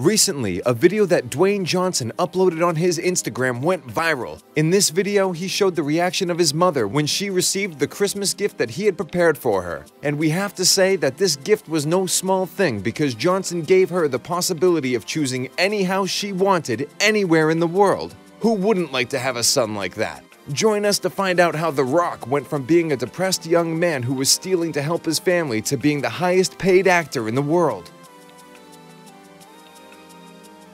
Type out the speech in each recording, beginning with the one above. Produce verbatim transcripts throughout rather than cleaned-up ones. Recently, a video that Dwayne Johnson uploaded on his Instagram went viral. In this video, he showed the reaction of his mother when she received the Christmas gift that he had prepared for her. And we have to say that this gift was no small thing because Johnson gave her the possibility of choosing any house she wanted anywhere in the world. Who wouldn't like to have a son like that? Join us to find out how The Rock went from being a depressed young man who was stealing to help his family to being the highest paid actor in the world.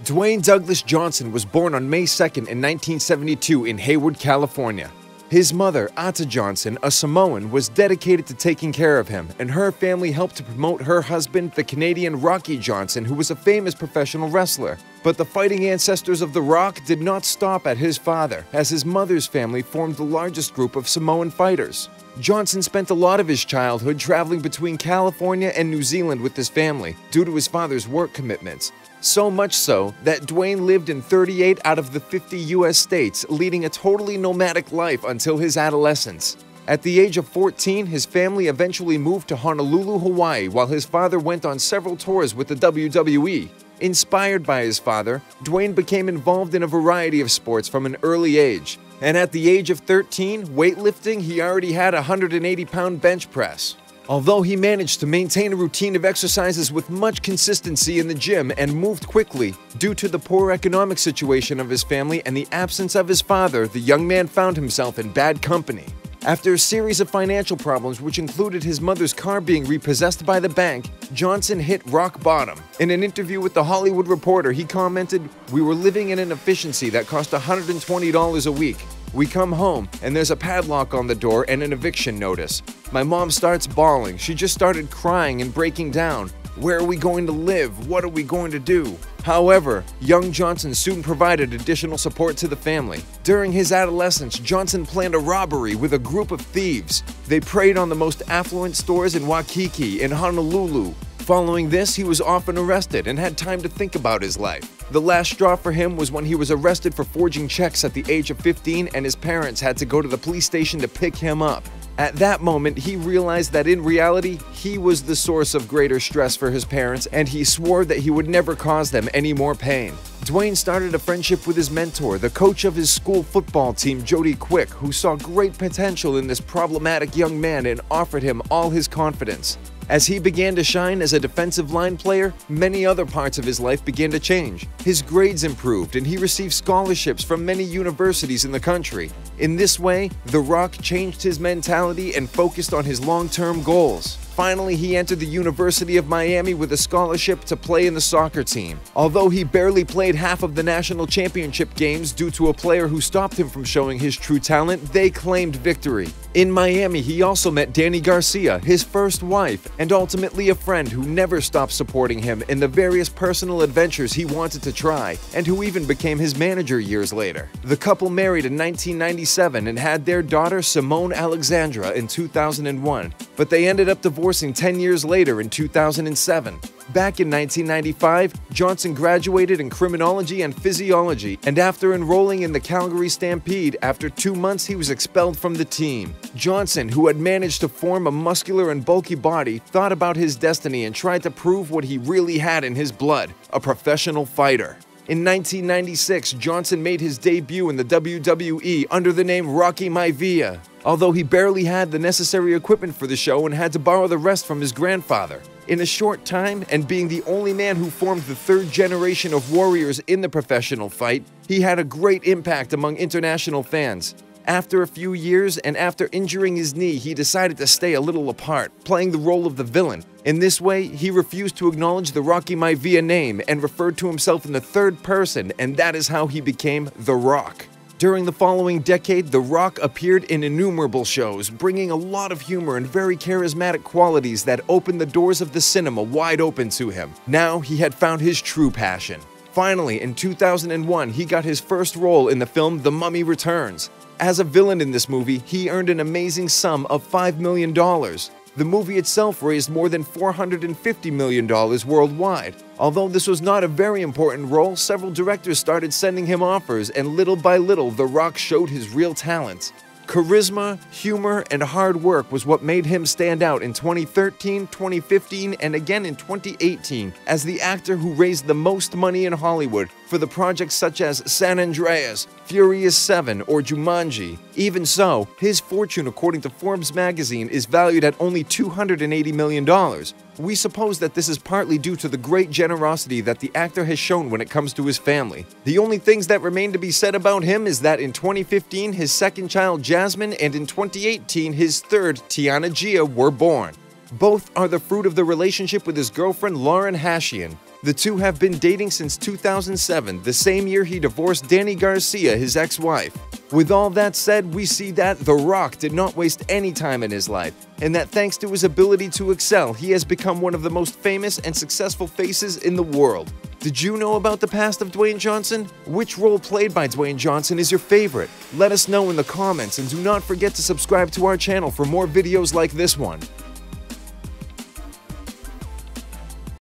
Dwayne Douglas Johnson was born on May second in nineteen seventy-two in Hayward, California. His mother, Ata Johnson, a Samoan, was dedicated to taking care of him, and her family helped to promote her husband, the Canadian Rocky Johnson, who was a famous professional wrestler. But the fighting ancestors of The Rock did not stop at his father, as his mother's family formed the largest group of Samoan fighters. Johnson spent a lot of his childhood traveling between California and New Zealand with his family due to his father's work commitments. So much so that Dwayne lived in thirty-eight out of the fifty U S states, leading a totally nomadic life until his adolescence. At the age of fourteen, his family eventually moved to Honolulu, Hawaii, while his father went on several tours with the W W E. Inspired by his father, Dwayne became involved in a variety of sports from an early age. And at the age of thirteen, weightlifting, he already had a one hundred eighty pound bench press. Although he managed to maintain a routine of exercises with much consistency in the gym and moved quickly, due to the poor economic situation of his family and the absence of his father, the young man found himself in bad company. After a series of financial problems, which included his mother's car being repossessed by the bank, Johnson hit rock bottom. In an interview with The Hollywood Reporter, he commented, "We were living in an inefficiency that cost one hundred twenty dollars a week. We come home, and there's a padlock on the door and an eviction notice. My mom starts bawling. She just started crying and breaking down. Where are we going to live? What are we going to do?" However, young Johnson soon provided additional support to the family. During his adolescence, Johnson planned a robbery with a group of thieves. They preyed on the most affluent stores in Waikiki and Honolulu. Following this, he was often arrested and had time to think about his life. The last straw for him was when he was arrested for forging checks at the age of fifteen and his parents had to go to the police station to pick him up. At that moment, he realized that in reality, he was the source of greater stress for his parents, and he swore that he would never cause them any more pain. Dwayne started a friendship with his mentor, the coach of his school football team, Jody Quick, who saw great potential in this problematic young man and offered him all his confidence. As he began to shine as a defensive line player, many other parts of his life began to change. His grades improved, and he received scholarships from many universities in the country. In this way, The Rock changed his mentality and focused on his long-term goals. Finally, he entered the University of Miami with a scholarship to play in the soccer team. Although he barely played half of the national championship games due to a player who stopped him from showing his true talent, they claimed victory. In Miami, he also met Danny Garcia, his first wife, and ultimately a friend who never stopped supporting him in the various personal adventures he wanted to try, and who even became his manager years later. The couple married in nineteen ninety-seven and had their daughter Simone Alexandra in two thousand one, but they ended up divorcing ten years later in two thousand seven. Back in nineteen ninety-five, Johnson graduated in criminology and physiology, and after enrolling in the Calgary Stampede, after two months he was expelled from the team. Johnson, who had managed to form a muscular and bulky body, thought about his destiny and tried to prove what he really had in his blood, a professional fighter. In nineteen ninety-six, Johnson made his debut in the W W E under the name Rocky Maivia, although he barely had the necessary equipment for the show and had to borrow the rest from his grandfather. In a short time, and being the only man who formed the third generation of warriors in the professional fight, he had a great impact among international fans. After a few years, and after injuring his knee, he decided to stay a little apart, playing the role of the villain. In this way, he refused to acknowledge the Rocky Maivia name and referred to himself in the third person, and that is how he became The Rock. During the following decade, The Rock appeared in innumerable shows, bringing a lot of humor and very charismatic qualities that opened the doors of the cinema wide open to him. Now, he had found his true passion. Finally, in two thousand one, he got his first role in the film The Mummy Returns. As a villain in this movie, he earned an amazing sum of five million dollars. The movie itself raised more than four hundred fifty million dollars worldwide. Although this was not a very important role, several directors started sending him offers, and little by little, The Rock showed his real talent. Charisma, humor, and hard work was what made him stand out in twenty thirteen, twenty fifteen, and again in twenty eighteen as the actor who raised the most money in Hollywood for the projects such as San Andreas, Furious seven, or Jumanji. Even so, his fortune, according to Forbes magazine, is valued at only two hundred eighty million dollars. We suppose that this is partly due to the great generosity that the actor has shown when it comes to his family. The only things that remain to be said about him is that in twenty fifteen, his second child, Jasmine, and in twenty eighteen, his third, Tiana Gia, were born. Both are the fruit of the relationship with his girlfriend, Lauren Hashian. The two have been dating since two thousand seven, the same year he divorced Danny Garcia, his ex-wife. With all that said, we see that The Rock did not waste any time in his life, and that thanks to his ability to excel, he has become one of the most famous and successful faces in the world. Did you know about the past of Dwayne Johnson? Which role played by Dwayne Johnson is your favorite? Let us know in the comments, and do not forget to subscribe to our channel for more videos like this one.